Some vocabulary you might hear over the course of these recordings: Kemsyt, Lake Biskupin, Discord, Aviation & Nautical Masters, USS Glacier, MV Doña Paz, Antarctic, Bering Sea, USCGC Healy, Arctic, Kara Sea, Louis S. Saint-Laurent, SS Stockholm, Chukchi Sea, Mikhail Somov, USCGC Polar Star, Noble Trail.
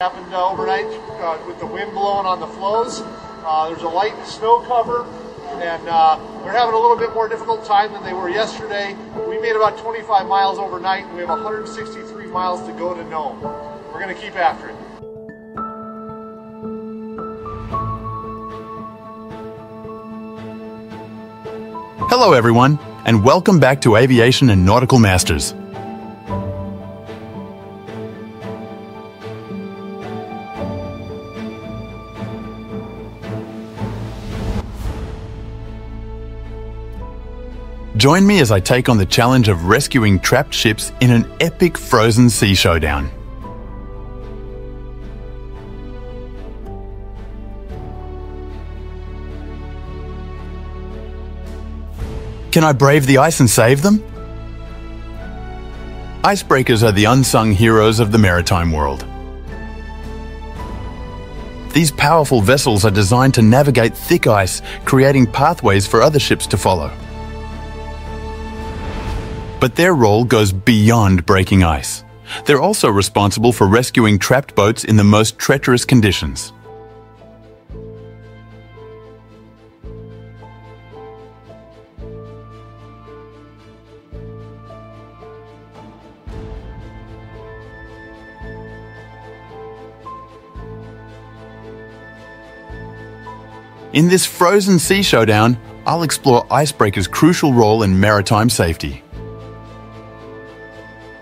Happened overnight with the wind blowing on the floes. There's a light snow cover, and they're having a little bit more difficult time than they were yesterday. We made about 25 miles overnight, and we have 163 miles to go to Nome. We're going to keep after it. Hello everyone, and welcome back to Aviation and Nautical Masters. Join me as I take on the challenge of rescuing trapped ships in an epic frozen sea showdown. Can I brave the ice and save them? Icebreakers are the unsung heroes of the maritime world. These powerful vessels are designed to navigate thick ice, creating pathways for other ships to follow. But their role goes beyond breaking ice. They're also responsible for rescuing trapped boats in the most treacherous conditions. In this frozen sea showdown, I'll explore icebreakers' crucial role in maritime safety.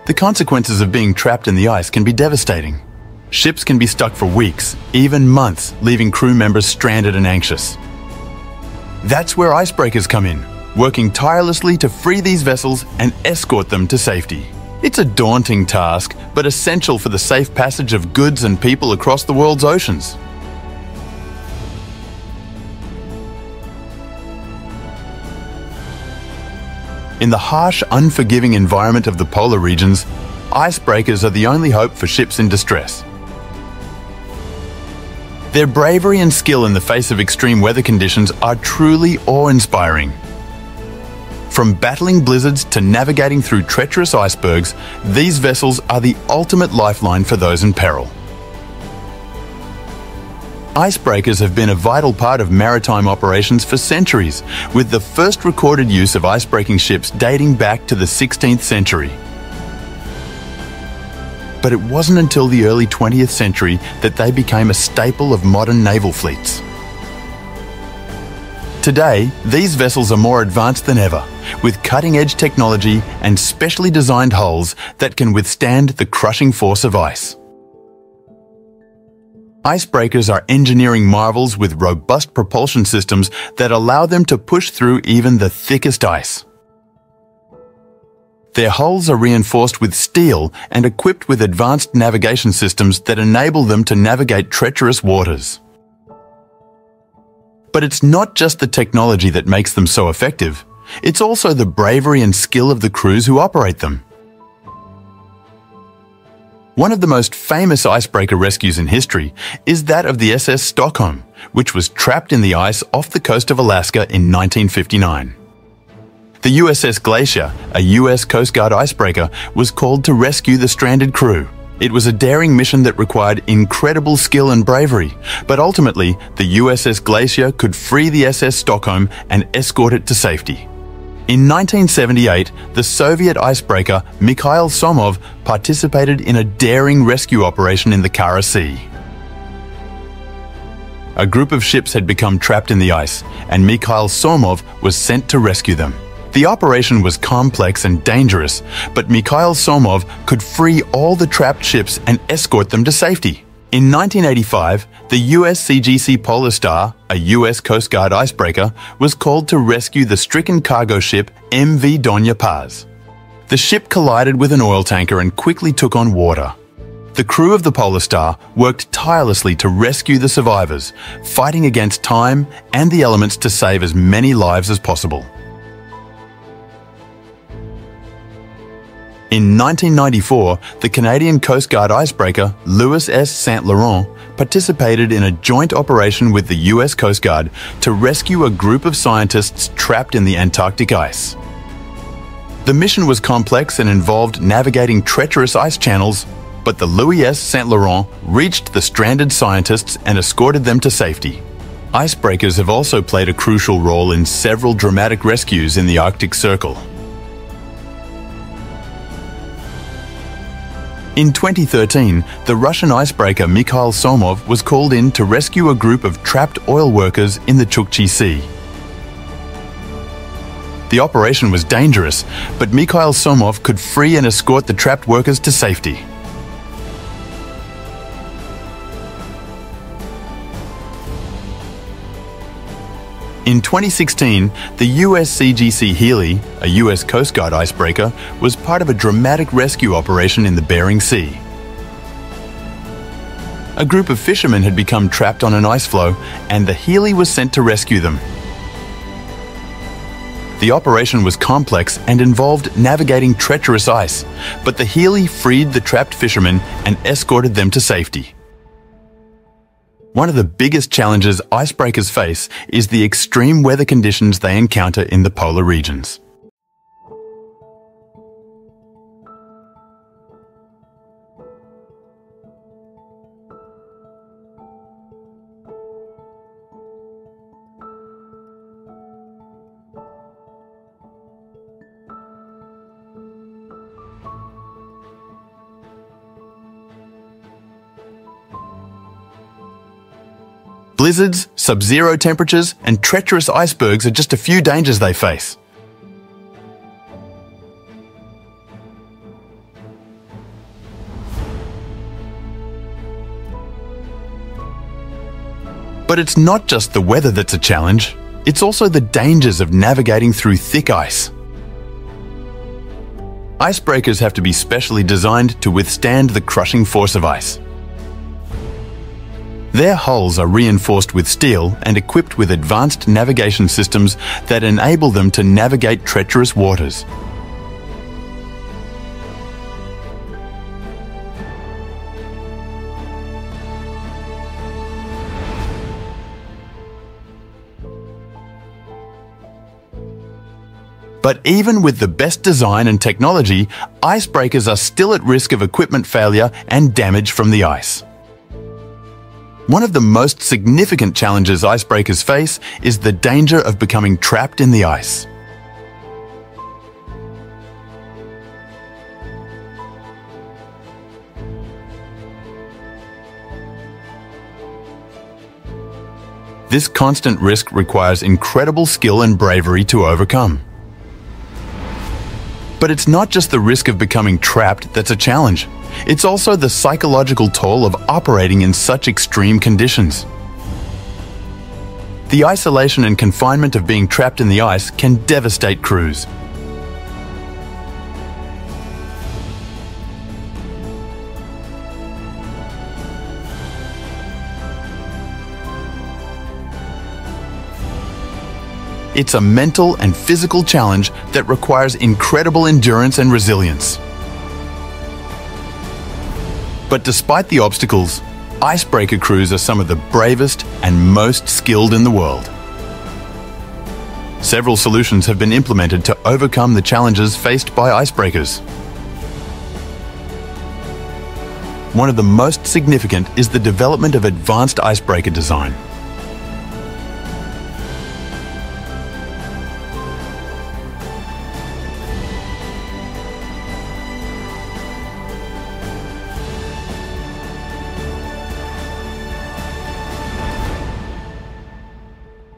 The consequences of being trapped in the ice can be devastating. Ships can be stuck for weeks, even months, leaving crew members stranded and anxious. That's where icebreakers come in, working tirelessly to free these vessels and escort them to safety. It's a daunting task, but essential for the safe passage of goods and people across the world's oceans. In the harsh, unforgiving environment of the polar regions, icebreakers are the only hope for ships in distress. Their bravery and skill in the face of extreme weather conditions are truly awe-inspiring. From battling blizzards to navigating through treacherous icebergs, these vessels are the ultimate lifeline for those in peril. Icebreakers have been a vital part of maritime operations for centuries, with the first recorded use of icebreaking ships dating back to the 16th century. But it wasn't until the early 20th century that they became a staple of modern naval fleets. Today, these vessels are more advanced than ever, with cutting-edge technology and specially designed hulls that can withstand the crushing force of ice. Icebreakers are engineering marvels with robust propulsion systems that allow them to push through even the thickest ice. Their hulls are reinforced with steel and equipped with advanced navigation systems that enable them to navigate treacherous waters. But it's not just the technology that makes them so effective, it's also the bravery and skill of the crews who operate them. One of the most famous icebreaker rescues in history is that of the SS Stockholm, which was trapped in the ice off the coast of Alaska in 1959. The USS Glacier, a US Coast Guard icebreaker, was called to rescue the stranded crew. It was a daring mission that required incredible skill and bravery, but ultimately, the USS Glacier could free the SS Stockholm and escort it to safety. In 1978, the Soviet icebreaker Mikhail Somov participated in a daring rescue operation in the Kara Sea. A group of ships had become trapped in the ice, and Mikhail Somov was sent to rescue them. The operation was complex and dangerous, but Mikhail Somov could free all the trapped ships and escort them to safety. In 1985, the USCGC Polar Star, a US Coast Guard icebreaker, was called to rescue the stricken cargo ship MV Doña Paz. The ship collided with an oil tanker and quickly took on water. The crew of the Polar Star worked tirelessly to rescue the survivors, fighting against time and the elements to save as many lives as possible. In 1994, the Canadian Coast Guard icebreaker Louis S. Saint-Laurent participated in a joint operation with the US Coast Guard to rescue a group of scientists trapped in the Antarctic ice. The mission was complex and involved navigating treacherous ice channels, but the Louis S. Saint-Laurent reached the stranded scientists and escorted them to safety. Icebreakers have also played a crucial role in several dramatic rescues in the Arctic Circle. In 2013, the Russian icebreaker Mikhail Somov was called in to rescue a group of trapped oil workers in the Chukchi Sea. The operation was dangerous, but Mikhail Somov could free and escort the trapped workers to safety. In 2016, the USCGC Healy, a US Coast Guard icebreaker, was part of a dramatic rescue operation in the Bering Sea. A group of fishermen had become trapped on an ice floe, and the Healy was sent to rescue them. The operation was complex and involved navigating treacherous ice, but the Healy freed the trapped fishermen and escorted them to safety. One of the biggest challenges icebreakers face is the extreme weather conditions they encounter in the polar regions. Blizzards, sub-zero temperatures, and treacherous icebergs are just a few dangers they face. But it's not just the weather that's a challenge, it's also the dangers of navigating through thick ice. Icebreakers have to be specially designed to withstand the crushing force of ice. Their hulls are reinforced with steel and equipped with advanced navigation systems that enable them to navigate treacherous waters. But even with the best design and technology, icebreakers are still at risk of equipment failure and damage from the ice. One of the most significant challenges icebreakers face is the danger of becoming trapped in the ice. This constant risk requires incredible skill and bravery to overcome. But it's not just the risk of becoming trapped that's a challenge. It's also the psychological toll of operating in such extreme conditions. The isolation and confinement of being trapped in the ice can devastate crews. It's a mental and physical challenge that requires incredible endurance and resilience. But despite the obstacles, icebreaker crews are some of the bravest and most skilled in the world. Several solutions have been implemented to overcome the challenges faced by icebreakers. One of the most significant is the development of advanced icebreaker design.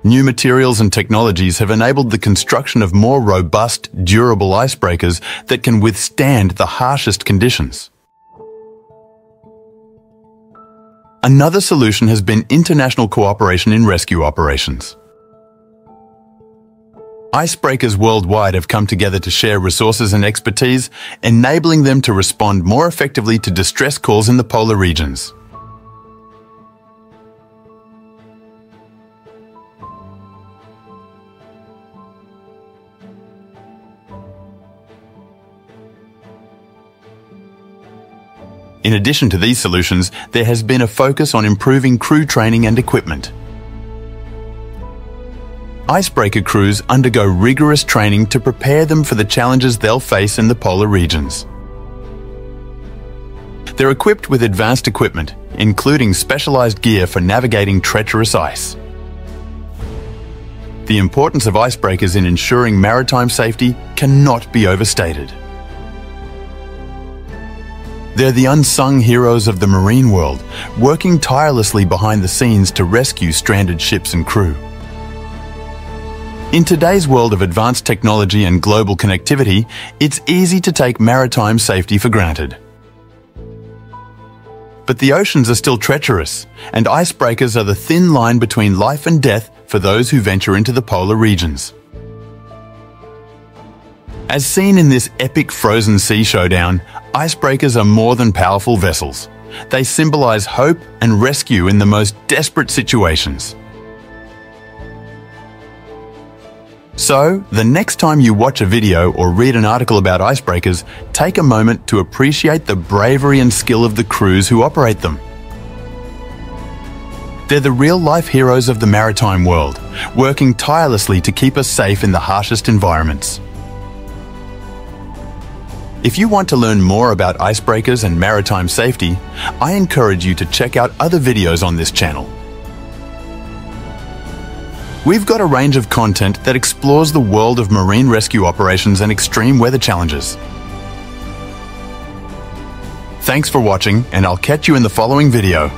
New materials and technologies have enabled the construction of more robust, durable icebreakers that can withstand the harshest conditions. Another solution has been international cooperation in rescue operations. Icebreakers worldwide have come together to share resources and expertise, enabling them to respond more effectively to distress calls in the polar regions. In addition to these solutions, there has been a focus on improving crew training and equipment. Icebreaker crews undergo rigorous training to prepare them for the challenges they'll face in the polar regions. They're equipped with advanced equipment, including specialized gear for navigating treacherous ice. The importance of icebreakers in ensuring maritime safety cannot be overstated. They're the unsung heroes of the marine world, working tirelessly behind the scenes to rescue stranded ships and crew. In today's world of advanced technology and global connectivity, it's easy to take maritime safety for granted. But the oceans are still treacherous, and icebreakers are the thin line between life and death for those who venture into the polar regions. As seen in this epic Frozen Sea showdown, icebreakers are more than powerful vessels. They symbolize hope and rescue in the most desperate situations. So, the next time you watch a video or read an article about icebreakers, take a moment to appreciate the bravery and skill of the crews who operate them. They're the real-life heroes of the maritime world, working tirelessly to keep us safe in the harshest environments. If you want to learn more about icebreakers and maritime safety, I encourage you to check out other videos on this channel. We've got a range of content that explores the world of marine rescue operations and extreme weather challenges. Thanks for watching, and I'll catch you in the following video.